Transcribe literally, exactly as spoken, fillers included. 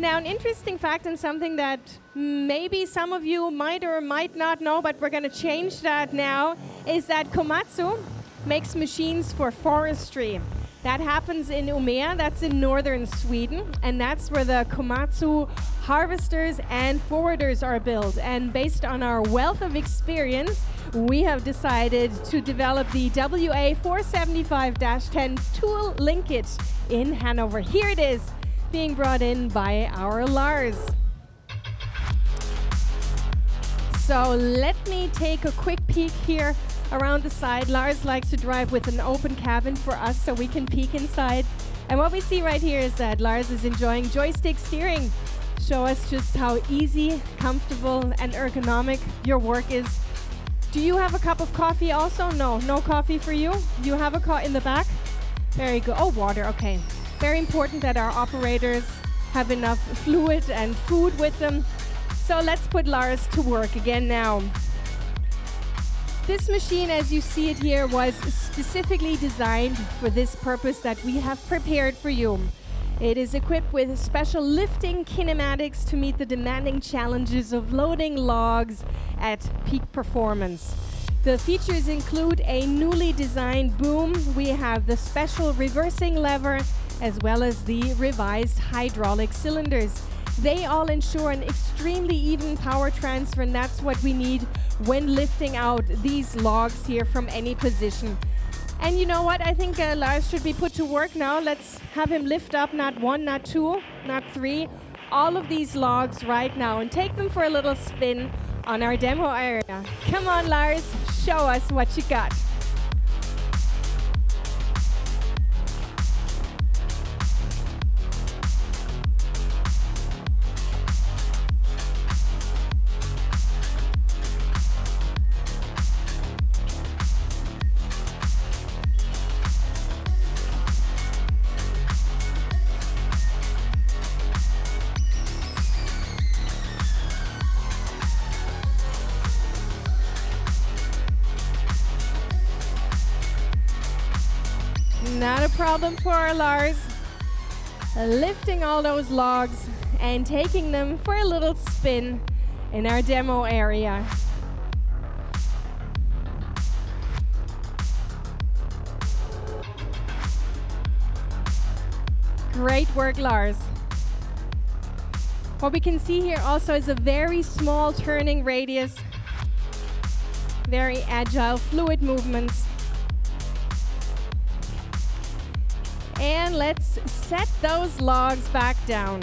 Now, an interesting fact and something that maybe some of you might or might not know, but we're going to change that now, is that Komatsu makes machines for forestry. That happens in Umeå, that's in northern Sweden, and that's where the Komatsu harvesters and forwarders are built. And based on our wealth of experience, we have decided to develop the W A four seventy-five dash ten tool linkage in Hanover. Here it is, being brought in by our Lars. So let me take a quick peek here around the side. Lars likes to drive with an open cabin for us so we can peek inside. And what we see right here is that Lars is enjoying joystick steering. Show us just how easy, comfortable, and ergonomic your work is. Do you have a cup of coffee also? No, no coffee for you. You have a cup in the back? Very good. Oh, water, okay. Very important that our operators have enough fluid and food with them. So let's put Lars to work again now. This machine, as you see it here, was specifically designed for this purpose that we have prepared for you. It is equipped with special lifting kinematics to meet the demanding challenges of loading logs at peak performance. The features include a newly designed boom. We have the special reversing lever as well as the revised hydraulic cylinders. They all ensure an extremely even power transfer, and that's what we need when lifting out these logs here from any position. And you know what? I think uh, Lars should be put to work now. Let's have him lift up not one, not two, not three, all of these logs right now and take them for a little spin on our demo area. Come on, Lars, show us what you got. Not a problem for our Lars. Lifting all those logs and taking them for a little spin in our demo area. Great work, Lars. What we can see here also is a very small turning radius, very agile, fluid movements. And let's set those logs back down.